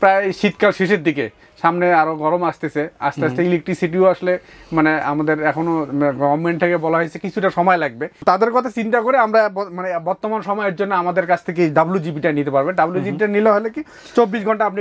প্রায় শীতকাল শেষের দিকে সামনে আরো গরম আসতেছে, আস্তে আস্তে ইলেকট্রিসিটিও আসলে মানে আমাদের এখনো গভর্নমেন্ট থেকে বলা হয়েছে কিছুটা সময় লাগবে, তাদের কথা চিন্তা করে আমরা মানে বর্তমান সময়ের জন্য আমাদের কাছ থেকে WGPটা নিতে পারবে। WGPটা নিলে হলে কি 24 ঘন্টা আপনি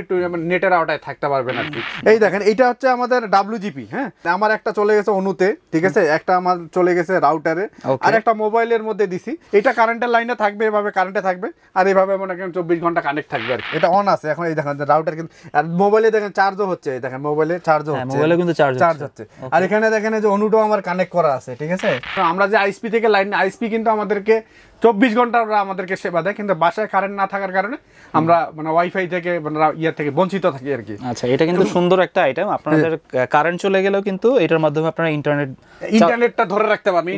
নেটের আওতায় থাকতে পারবেন আর কি। এই দেখেন এটা হচ্ছে আমাদের WGP। হ্যাঁ, আমার একটা চলে গেছে অনুতে, ঠিক আছে, একটা আমার চলে গেছে রাউটারে, আর একটা মোবাইলের মধ্যে দিছি। এটা কারেন্টের লাইনে থাকবে, এভাবে কারেন্টে থাকবে, আর এভাবে মনে করেন 24 ঘন্টা কানেক্ট থাকবে আর কি। এটা অন আছে এখন, এই দেখেন রাউটার, কিন্তু আর মোবাইলে দেখেন চার্জ হচ্ছে, দেখেন মোবাইলে চার্জ হচ্ছে, মোবাইলে কিন্তু চার্জ হচ্ছে। আর এখানে দেখেন যে অনুটো আমার কানেক্ট করা আছে, ঠিক আছে। আমরা যে ISP থেকে লাইন, ISP কিন্তু আমাদেরকে 24 ঘন্টা ওরা আমাদেরকে সেবা দেয়, কিন্তু বাসায় কারেন্ট না থাকার কারণে আমরা মানে ওয়াইফাই থেকে মানে ইয়া থেকে বঞ্চিত থাকি আর কি। আচ্ছা, এটা কিন্তু সুন্দর একটা আইটেম। আপনাদের কারেন্ট চলে গেলেও কিন্তু এটার মাধ্যমে আপনারা ইন্টারনেটটা ধরে রাখতে পারবেন,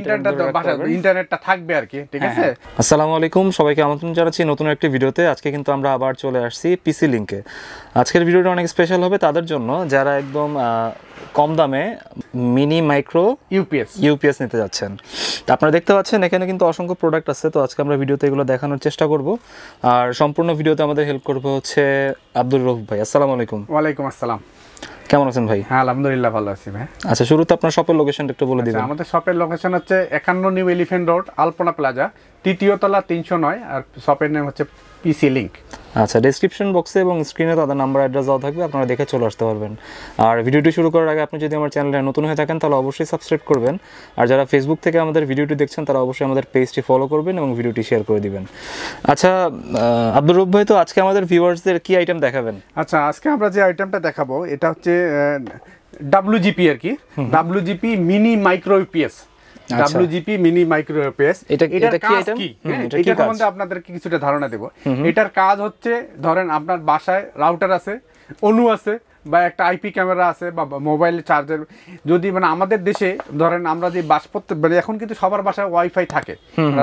ইন্টারনেটটা থাকবে আর কি, ঠিক আছে। আসসালামু আলাইকুম, সবাইকে আমন্ত্রণ জানাচ্ছি নতুন একটি ভিডিওতে। আজকে কিন্তু আমরা আবার চলে আসছি পিসি লিংকে। আজকের ভিডিওটা অনেক স্পেশাল হবে তাদের জন্য যারা একদম কম দামে মিনি মাইক্রো ইউপিএস নিতে যাচ্ছেন। আপনারা দেখতে পাচ্ছেন এখানে কিন্তু অসংখ্য প্রোডাক্ট আছে, তো আজকে আমরা ভিডিওতে এগুলো দেখানোর চেষ্টা করব। আর সম্পূর্ণ ভিডিওতে আমাদের হেল্প করবে হচ্ছে আব্দুর রফ ভাই। আসসালামু আলাইকুম। ওয়ালাইকুম আসসালাম। কেমন আছেন ভাই? হ্যাঁ, আলহামদুলিল্লাহ ভালো আছি ভাই। আচ্ছা, শুরুতে আপনার শপের লোকেশনটা একটু বলে দিবেন। আমাদের শপের লোকেশন হচ্ছে 51 new elephant road, Alpana plaza, 3rd তলা, 309, আর শপের নাম হচ্ছে পিসি লিংক। আচ্ছা, ডেসক্রিপশন বক্সে এবং স্ক্রিনে তাদের নাম্বার অ্যাড্রেস দেওয়া থাকবে, আপনারা দেখে চলে আসতে পারবেন। আর ভিডিওটি শুরু করার আগে আপনি যদি আমার চ্যানেলে নতুন হয়ে থাকেন তাহলে অবশ্যই সাবস্ক্রাইব করবেন, আর যারা ফেসবুক থেকে আমাদের ভিডিওটি দেখছেন তারা অবশ্যই আমাদের পেজটি ফলো করবেন এবং ভিডিওটি শেয়ার করে দিবেন। আচ্ছা আব্দুর রব ভাই, তো আজকে আমাদের ভিউয়ার্সদের কী আইটেম দেখাবেন? আচ্ছা, আজকে আমরা যে আইটেমটা দেখাবো এটা হচ্ছে WGP আর কি, WGP mini micro UPS. WGP mini micro UPS এটা কি আইটেম, এটা সম্বন্ধে আপনাদেরকে কিছুটা ধারণা দেব। এটার কাজ হচ্ছে, ধরেন আপনার বাসায় রাউটার আছে, অনু আছে, বা একটা আইপি ক্যামেরা আছে, বা মোবাইল চার্জার, যদি মানে আমাদের দেশে ধরেন আমরা যে মানে এখন কিন্তু সবার বাসায় ওয়াইফাই থাকে,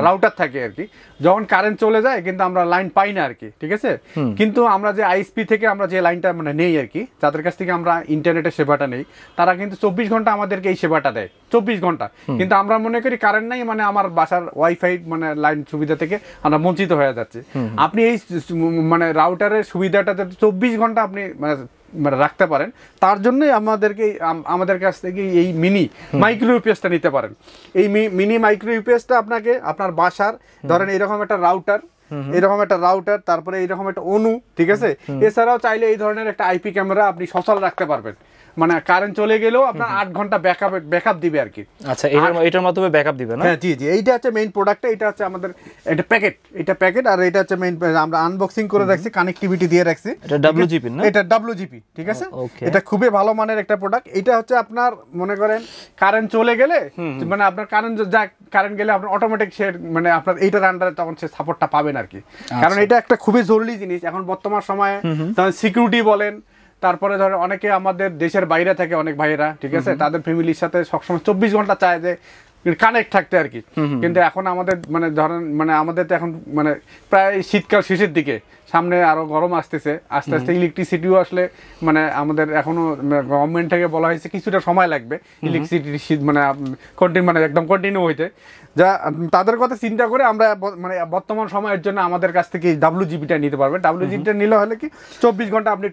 রাউটার থাকে আর কি। যখন কারেন্ট চলে যায় কিন্তু আমরা লাইন পাই না আর কি, ঠিক আছে। কিন্তু আমরা যে ISP থেকে আমরা যে লাইনটা মানে নেই আর কি, যাদের কাছ থেকে আমরা ইন্টারনেটের সেবাটা নেই, তারা কিন্তু 24 ঘন্টা আমাদেরকে এই সেবাটা দেয়, 24 ঘন্টা। কিন্তু আমরা মনে করি কারেন্ট নাই মানে আমার বাসার ওয়াইফাই মানে লাইন সুবিধা থেকে আমরা বঞ্চিত হয়ে যাচ্ছি। আপনি এই মানে রাউটারের সুবিধাটা 24 ঘন্টা আপনি মানে রাখতে পারেন, তার জন্যই আমাদের কাছ থেকে এই মিনি মাইক্রো ইউপিএসটা নিতে পারেন। এই মিনি মাইক্রো ইউপিএসটা আপনাকে আপনার বাসার ধরেন এরকম একটা রাউটার, তারপরে এইরকম একটা অনু, ঠিক আছে। এছাড়াও চাইলে এই ধরনের একটা আইপি ক্যামেরা আপনি সচল রাখতে পারবেন, মানে কারেন্ট চলে গেলেও আপনার 8 ঘন্টা ব্যাকআপ দিবে আর কি। আচ্ছা, এটার মাধ্যমে ব্যাকআপ দিবে না? হ্যাঁ জি জি, এইটা হচ্ছে মেইন প্রোডাক্টটা। এটা হচ্ছে আমাদের একটা প্যাকেট, এটা প্যাকেট, আর এটা হচ্ছে মেইন, আমরা আনবক্সিং করে রাখছি, কানেক্টিভিটি দিয়ে রাখছি। এটা WGP না? এটা WGP, ঠিক আছে। এটা খুবই ভালো মানের একটা প্রোডাক্ট। এটা হচ্ছে আপনার মনে করেন কারেন্ট চলে গেলে মানে আপনার কারেন্ট গেলে আপনার অটোমেটিক সে মানে আপনার এইটার আন্ডারে তখন সে সাপোর্টটা পাবেন আর কি। কারণ এটা একটা খুবই জরুরি জিনিস এখন বর্তমান সময়ে, সিকিউরিটি বলেন, তারপরে ধরেন অনেকে আমাদের দেশের বাইরে থাকে, অনেক ভাইয়েরা, ঠিক আছে, তাদের ফ্যামিলির সাথে সবসময় 24 ঘন্টা চায় যে কানেক্ট থাকতে আর কি। কিন্তু এখন আমাদের মানে ধরেন মানে আমাদের তো এখন মানে প্রায় শীতকাল শেষের দিকে, সামনে আরো গরম আসতেছে, আস্তে আস্তে ইলেকট্রিসিটিও আসলে মানে আমাদের এখনো গভর্নমেন্ট থেকে বলা হয়েছে কিছুটা সময় লাগবে ইলেকট্রিসিটি মানে একদম কন্টিনিউ হইতে, যা তাদের কথা চিন্তা করে আমরা মানে বর্তমান সময়ের জন্য আমাদের কাছ থেকে WGPটা নিতে পারবেন। WGPটা নিলে হলে কি 24 ঘন্টা আপনি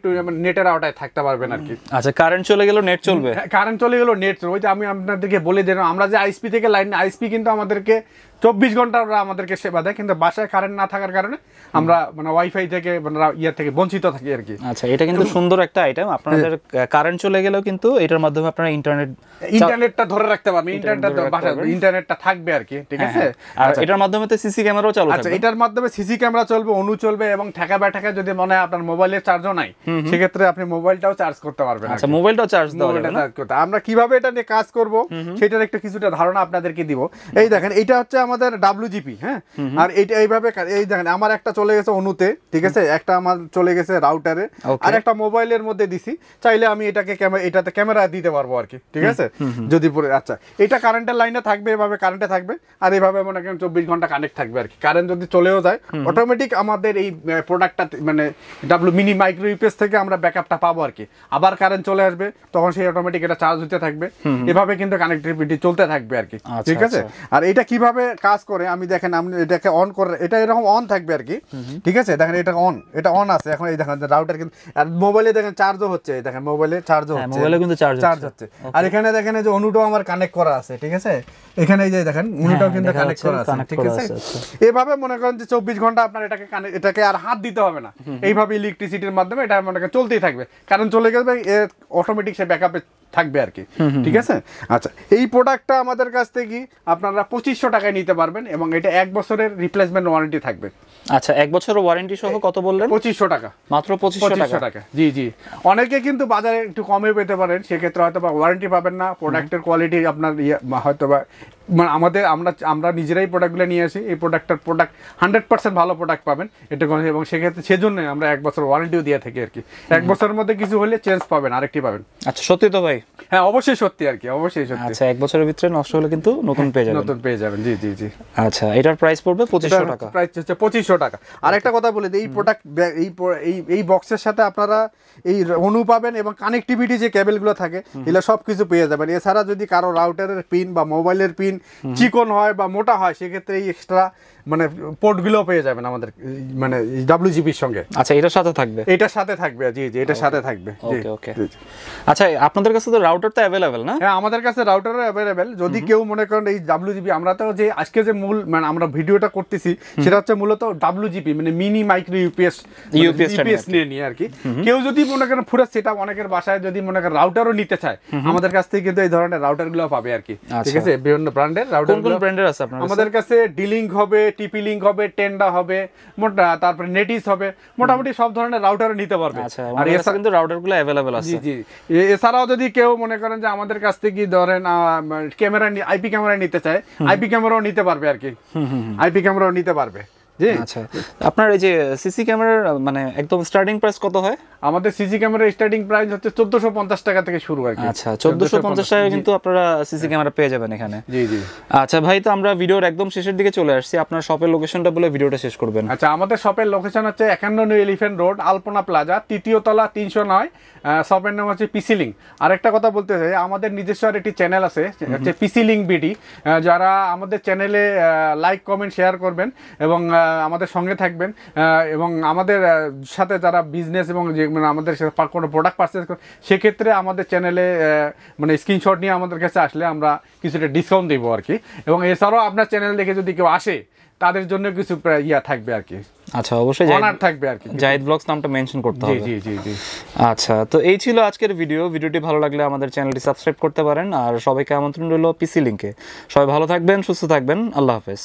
নেটের আওতায় থাকতে পারবেন আর কি। আচ্ছা, কারেন্ট চলে গেল নেট চলবে, কারেন্ট চলে গেল নেট চলবে। ওই যে আমি আপনাদেরকে বলে দিলাম, আমরা যে ISP থেকে লাইন, ISP কিন্তু আমাদেরকে 24 ঘন্টা ওরা আমাদেরকে সেবা দেয়, কিন্তু বাসায় কারেন্ট না থাকার কারণে আমরা মানে ওয়াইফাই থেকে মানে ইয়া থেকে বঞ্চিত থাকি আর কি। আচ্ছা, এটা কিন্তু সুন্দর একটা আইটেম। আপনাদের কারেন্ট চলে গেলেও কিন্তু এটার মাধ্যমে আপনারা ইন্টারনেটটা ধরে রাখতে পারবেন, ইন্টারনেটটা থাকবে আর কি, ঠিক আছে। আর এটার মাধ্যমে তো CC ক্যামেরাও চালু থাকবে। আচ্ছা, এটার মাধ্যমে CC ক্যামেরা চলবে, অনু চলবে, এবং ঠেকা ব্যাটাকা যদি মনে হয় আপনার মোবাইলের চার্জও নাই, সেক্ষেত্রে আপনি মোবাইলটাও চার্জ করতে পারবেন। আচ্ছা, মোবাইলটাও চার্জ দেওয়া যাবে না? আমরা কিভাবে এটা নিয়ে কাজ করব সেটার একটা কিছুটা ধারণা আপনাদেরকে দিব। এই দেখেন, এটা হচ্ছে আমাদের WGP। হ্যাঁ, আর এটা এইভাবে, এই দেখেন আমার একটা চলে গেছে অনুতে, ঠিক আছে, একটা আমার চলে গেছে রাউটারে, আর একটা মোবাইলের মধ্যে দিছি। চাইলে আমি এটাকে এটাতে ক্যামেরা দিতে পারবো আর কি, ঠিক আছে, যদি পরে। আচ্ছা, এটা কারেন্টের লাইনে থাকবে, এভাবে কারেন্টে থাকবে, আর এভাবে মনে করেন 24 ঘন্টা কানেক্ট থাকবে আর কি। কারেন্ট যদি চলেও যায় অটোমেটিক আমাদের এই প্রোডাক্টটা মানে মিনি মাইক্রো ইউপিএস থেকে আমরা ব্যাকআপটা পাবো আর কি। আবার কারেন্ট চলে আসবে, তখন সেই অটোমেটিক এটা চার্জ হতে থাকবে, এভাবে কিন্তু কানেক্টিভিটি চলতে থাকবে আর কি, ঠিক আছে। আর এটা কিভাবে কাজ করে আমি দেখেন আমি এটাকে অন করে এটা এরকম অন থাকবে আর কি ঠিক আছে দেখেন এটা অন আছে এখন এই দেখেন রাউটার কিন্তু মোবাইলে দেখেন চার্জও হচ্ছে এই দেখেন মোবাইলে চার্জও হচ্ছে মোবাইলে কিন্তু চার্জ হচ্ছে আর এখানে দেখেন এই যে অনুটো আমার কানেক্ট করা আছে ঠিক আছে এখানে এই যে দেখেন অনুটো কিন্তু কানেক্ট করা আছে ঠিক আছে এইভাবে মনে করেন যে 24 ঘন্টা আপনার এটাকে আর হাত দিতে হবে না এইভাবে ইলেকট্রিসিটির মাধ্যমে এটা মনে করেন চলতেই থাকবে কারণ চলে গেলে অটোমেটিক সে ব্যাকআপে থাকবে আর কি ঠিক আছে আচ্ছা এই প্রোডাক্টটা আমাদের কাছ থেকে আপনারা 2500 টাকায় নিতে পারবেন এবং এটা 1 বছরের রিপ্লেসমেন্ট ওয়ারেন্টি থাকবে আচ্ছা 1 বছরের ওয়ারেন্টি সহ কত বললেন 2500 টাকা মাত্র 2500 টাকা জি জি অনেকে কিন্তু বাজারে একটু কমে পেতে পারেন সেই ক্ষেত্রে হয়তো বা ওয়ারেন্টি পাবেন না প্রোডাক্টের কোয়ালিটি আপনার হয়তো বা মানে আমাদের আমরা নিজেরাই প্রোডাক্টগুলো নিয়ে আসি এই প্রোডাক্ট 100% ভালো প্রোডাক্ট পাবেন এটা এবং সেই ক্ষেত্রে সেজন্য আমরা 1 বছর ওয়ারেন্টিও দিয়ে থাকি আর কি 1 বছরের মধ্যে কিছু হলে চেঞ্জ পাবেন আরেকটি পাবেন আচ্ছা সত্যি তো ভাই হ্যাঁ অবশ্যই সত্যি আর কি অবশ্যই সত্যি আচ্ছা 1 বছরের ভিতরে নষ্ট হলে কিন্তু নতুন পেয়ে যাবেন জি জি জি আচ্ছা এটার প্রাইস পড়বে 2500 টাকা প্রাইস হচ্ছে 2500 টাকা আর একটা কথা বলে দেই এই প্রোডাক্ট এই বক্সের সাথে আপনারা এই অনু পাবেন এবং কানেক্টিভিটি যে কেবলগুলো থাকে এগুলা সবকিছু পেয়ে যাবেন এছাড়া যদি কারো রাউটারের পিন বা মোবাইলের পিন চিকন হয় বা মোটা হয় সেই ক্ষেত্রে এই এক্সট্রা মানে পোর্টগুলো পেয়ে যাবেন আমাদের মানে WGP এর সঙ্গে আচ্ছা এটার সাথে থাকবে জি জি এটার সাথে থাকবে ওকে ওকে আচ্ছা আপনাদের কাছে তো রাউটার তো अवेलेबल না হ্যাঁ আমাদের কাছে রাউটারও अवेलेबल যদি কেউ মনে করেন এই WGP আমরা তো যে আজকে যে মূল মানে আমরা ভিডিওটা করতেছি সেটা হচ্ছে মূলত WGP মানে মিনি মাইক্রো ইউপিএস নিয়ে আর কি কেউ যদি মনে করেন পুরো সেটআপ অনেকের বাসায় যদি মনে করেন রাউটারও নিতে চায় আমাদের কাছ থেকে কিন্তু এই ধরনের রাউটারগুলো পাবে আর কি ঠিক আছে বিভিন্ন ব্র্যান্ডের রাউটার কোন ব্র্যান্ডের আছে আপনাদের আমাদের কাছে ডি লিংক হবে TP link হবে টেন্ডা হবে মোটা তারপরে নেটিস হবে মোটামুটি সব ধরনের রাউটারও নিতে পারবে আচ্ছা আর এছাড়া কিন্তু রাউটারগুলো अवेलेबल আছে জি জি এছাড়াও যদি কেউ মনে করেন যে আমাদের কাছ থেকে ধরেন ক্যামেরা আইপি ক্যামেরা নিতে চায় আইপি ক্যামেরাও নিতে পারবে আর কি আইপি ক্যামেরাও নিতে পারবে জি আচ্ছা আপনার এই যে সিসি ক্যামেরার মানে একদম স্টার্টিং প্রাইস কত হয় আমাদের সিসি ক্যামেরার স্টার্টিং প্রাইস হচ্ছে 1450 টাকা থেকে শুরু আর কি আচ্ছা 1450 টাকা কিন্তু আপনারা সিসি ক্যামেরা পেয়ে যাবেন এখানে জি জি আচ্ছা ভাই তো আমরা ভিডিওর একদম শেষের দিকে চলে আসছি আপনার শপের লোকেশনটা বলে ভিডিওটা শেষ করবেন আচ্ছা আমাদের শপের লোকেশন হচ্ছে 51 elephant road Alpana plaza 3rd তলা 309 শপের নাম হচ্ছে পিসিলিং আর একটা কথা বলতে চাই আমাদের নিজস্ব আরেকটি চ্যানেল আছে হচ্ছে পিসিলিং BD যারা আমাদের চ্যানেলে লাইক কমেন্ট শেয়ার করবেন এবং আমাদের সঙ্গে থাকবেন এবং আমাদের সাথে যারা বিজনেস এবং যে মানে আমাদের সাথে কোনো প্রোডাক্ট পারচেজ করেন সেক্ষেত্রে আমাদের চ্যানেলে মানে স্ক্রিনশট নিয়ে আমাদের কাছে আসলে আমরা কিছুটা ডিসকাউন্ট দেবো আর কি এবং এছাড়াও আপনার চ্যানেল দেখে যদি কেউ আসে তাদের জন্য কিছু ইয়া থাকবে আর কি আচ্ছা অবশ্যই অনার থাকবে আর কি জাহিদ ব্লগস নামটা মেনশন করতে হবে জি জি জি আচ্ছা তো এই ছিল আজকের ভিডিওটি ভালো লাগলে আমাদের চ্যানেলটি সাবস্ক্রাইব করতে পারেন আর সবাইকে আমন্ত্রণ রইল পিসি লিংকে সবাই ভালো থাকবেন সুস্থ থাকবেন আল্লাহ হাফেজ।